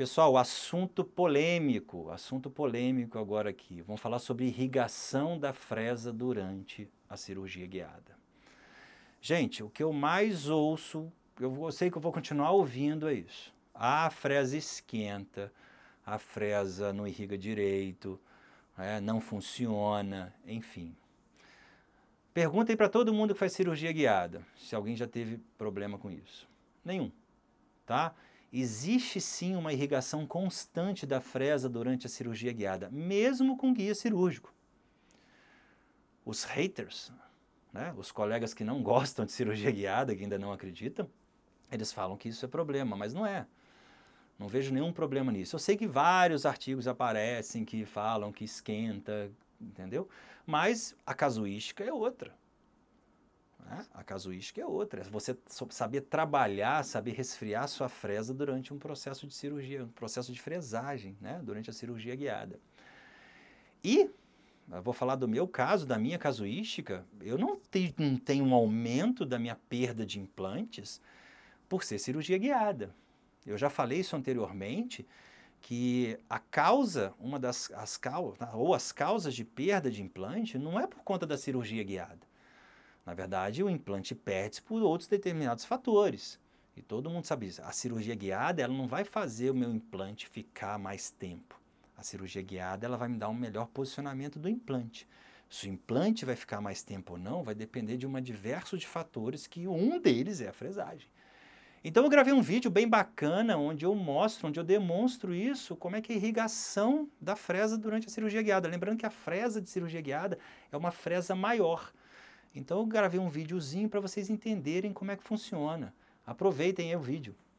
Pessoal, assunto polêmico agora aqui. Vamos falar sobre irrigação da fresa durante a cirurgia guiada. Gente, o que eu mais ouço, eu sei que eu vou continuar ouvindo é isso. A fresa esquenta, a fresa não irriga direito, não funciona, enfim. Perguntem para todo mundo que faz cirurgia guiada se alguém já teve problema com isso. Nenhum, tá? Existe sim uma irrigação constante da fresa durante a cirurgia guiada, mesmo com guia cirúrgico. Os haters, né, os colegas que não gostam de cirurgia guiada, que ainda não acreditam, eles falam que isso é problema, mas não é. Não vejo nenhum problema nisso. Eu sei que vários artigos aparecem que falam que esquenta, entendeu? Mas a casuística é outra. A casuística é outra, é você saber trabalhar, saber resfriar sua fresa durante um processo de cirurgia, um processo de fresagem, né? Durante a cirurgia guiada. E, eu vou falar do meu caso, da minha casuística, eu não tenho um aumento da minha perda de implantes por ser cirurgia guiada. Eu já falei isso anteriormente, que a causa, as causas de perda de implante não é por conta da cirurgia guiada. Na verdade, o implante perde-se por outros determinados fatores. E todo mundo sabe isso. A cirurgia guiada, ela não vai fazer o meu implante ficar mais tempo. A cirurgia guiada, ela vai me dar um melhor posicionamento do implante. Se o implante vai ficar mais tempo ou não, vai depender de uma diversa de fatores, que um deles é a fresagem. Então, eu gravei um vídeo bem bacana, onde eu mostro, onde eu demonstro isso, como é que é a irrigação da fresa durante a cirurgia guiada. Lembrando que a fresa de cirurgia guiada é uma fresa maior. Então eu gravei um videozinho para vocês entenderem como é que funciona. Aproveitem aí o vídeo.